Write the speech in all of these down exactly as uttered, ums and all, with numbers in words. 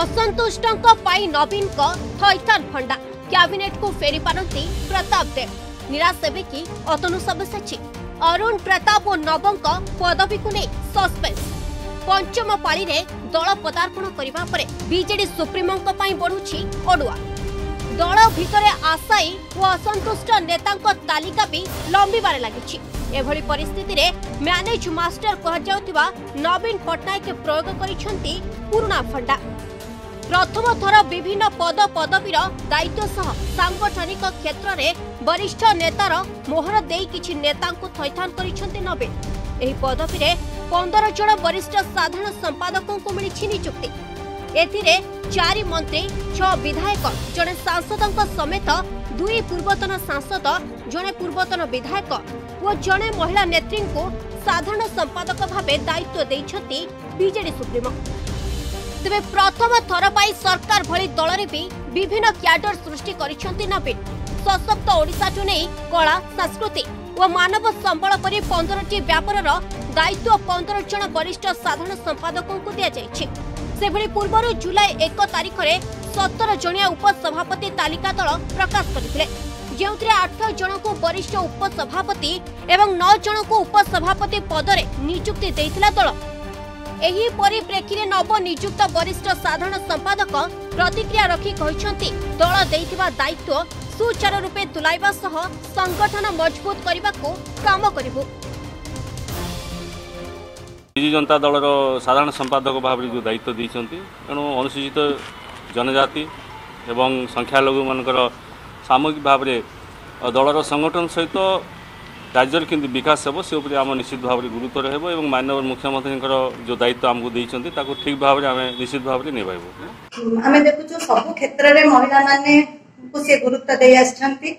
असंतुष्टों पाई नवीन को थैथान फंडा कैबिनेट को फेरी पारती प्रताप देव निराश हे कि अतनु सब्यसाची अरुण प्रताप और नवों पदवी को नहीं सस्पेंस पंचम पाली ने दल पदार्पण करिबा परे बीजेडी सुप्रीमो बढ़ुची अड़ुआ दल भितर आशायी और असंतुष्ट नेता तालिका भी लंबीबार लगी परिस्थिति रे मैनेज मास्टर कहता नवीन पट्टनायक प्रयोग करिसेंती पुराना फंडा प्रथम थर विभिन्न पद पदवीर दायित्व सह सांगठनिक क्षेत्र में वरिष्ठ नेतार मोहर दे किछि नेता थैथान करिसेंती नवीन एही पदवी रे पंद्रह जन वरिष्ठ साधारण संपादकों को मिली नियुक्ति एथिरे चारि मंत्री छह विधायक जड़े सांसदों समेत दुई पूर्वतन सांसद जड़े पूर्वतन विधायक और जड़े महिला नेत्री को साधारण संपादक भाव दायित्व देइछंती बीजेडी सुप्रीमो। तेरे प्रथम थर पर सरकार भली दल ने भी विभिन्न क्याडर सृष्टि करिसेंती नवीन सशक्त ओडिशा टू नहीं कला संस्कृति और मानव संबल पर पंद्रह टी व्यापार दायित्व पंद्रह जन वरिष्ठ साधारण संपादकों को दिया जायछि। सेभली पूर्वर जुलाई एक तारीख में सतर जनिया उपसभापति तालिका दल प्रकाश करते जो आठ जन को वरिष्ठ उपसभापति एवं नौ जन को उपसभापति पदरे नियुक्ति देइथिला दल। एही परिप्रेक्षी में नवनियुक्त वरिष्ठ साधारण संपादक प्रतिक्रिया रखी कहते दल देइथिबा दायित्व सुचारू रूपे तुलाइबा सह संगठन मजबूत करने को काम करिबु। बीजू जनता दल साधारण संपादक भाव में जो दायित्व देते तेणु अनुसूचित जनजाति एवं संख्यालघु मानकर सामूहिक भाव में दलर संगठन सहित राज्य के विकास हे से आम निश्चित भाव में गुरुत्व रहा है। माननीय मुख्यमंत्री जो दायित्व आमको देते ठीक भाव में आम निश्चित भाव में निभाइबु। आम देखु सब क्षेत्र में महिला माने को से गुरुत्व दे आछंती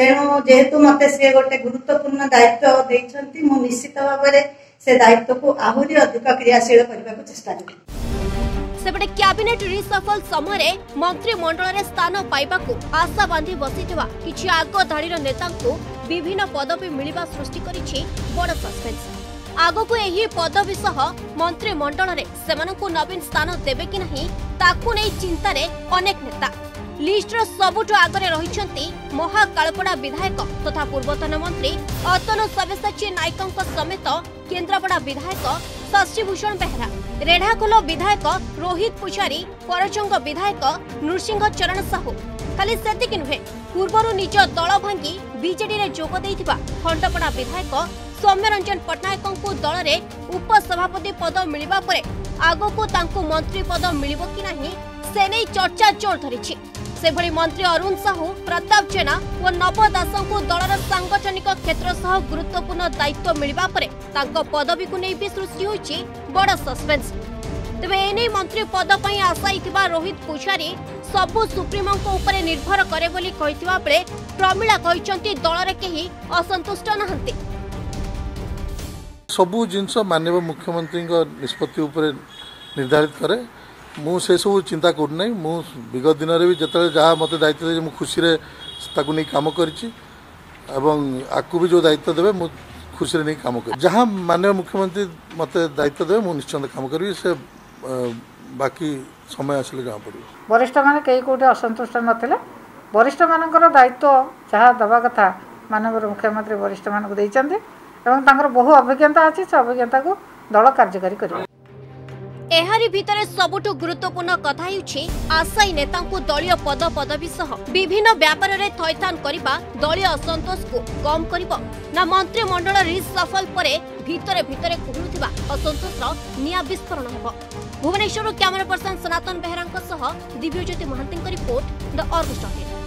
तेणु जेहेतु मते से गोटे गुरुत्वपूर्ण दायित्व देइछंती मु निश्चित भाव में से दायित्व को आहुरी अधिक क्रियाशील करने को चेष्टा सेपटे कैबिनेट रिसफल समय मंत्रिमंडल में स्थान पाइबा को आशा बांधि बसिथिबा किछि आग धाड़ीर नेता को विभिन्न पदवी मिलवा सृष्टि करिछि बड़ सस्पेंस। आगो को यही पदवी सह मंत्रिमंडल में सेमानकु नवीन स्थान देबे कि नहीं ताकु नै चिंता रे अनेक नेता लिस्टर सबुठ आगे रही महाकालपड़ा विधायक तथा पूर्वतन मंत्री अतनु सब्यसाची नायकों समेत केन्द्रापड़ा विधायक शशिभूषण बेहरा रेढ़ाखोल विधायक रोहित पुजारी परचंग विधायक नृसिंह चरण साहू खाली सेतिक नुहे पूर्वर निज दल भांगी बीजेडी रे जोग देइथिबा खंडपड़ा विधायक सौम्यरंजन पट्टनायक को दल रे उपसभापति पद मिलवा परे आगो को तांको मंत्री पद मिलिबो कि नाही से नै चर्चा जोर धरिछि। सेभली मंत्री अरुण साहू प्रताप जेना और नव दास को दलर सांगठनिक क्षेत्र सह गुरुत्वपूर्ण दायित्व मिलवा परे तांको पदवी को नहीं भी सृष्टि होइछि बड़ सस्पेंस। तेबे एने मंत्री पद पई आशायिथिबा रोहित पुजारी सबु सुप्रीमो को उपरे निर्भर करे बोली कहितबा बेले प्रमिला कहिसंती दलर केही असंतुष्ट नहंती। सबु जिनस माननीय मुख्यमंत्री निष्पत्ति उपरे निर्धारित करे मु से सब चिंता करना मु विगत दिन में भी जिते जहाँ मत दायित्व दे खुशी नहीं कम करू भी जो दायित्व देवे मु खुशी नहीं कम कर जहाँ माननीय मुख्यमंत्री मत दायित्व देवे मु निश्चिंत कम करी से बाकी समय आसिले जहाँ पड़े वरिष्ठ मैंने कई कौटे असंतुष्ट ना वरिष्ठ मानकर दायित्व जहाँ दवा कथा माननीय मुख्यमंत्री वरिष्ठ मानक देते बहु अभिज्ञता अच्छी से अभिज्ञता को दल कार्यकारी कर एहारी भितरे सबुठ गुरुत्वपूर्ण कथा हेउछि आशायी नेता को दलियों पद पदवी सह विभिन्न व्यापार रे थैथान करिबा दलियों असंतोष को कम करिबो ना मंत्रिमंडल रिसफल परे भितरे भितरे कुहुलुथिबा असंतोष निया विस्फोरण हेबो। Bhubaneswar camera person Sanatan Behera Dibyajyoti Mahanti report the Argus.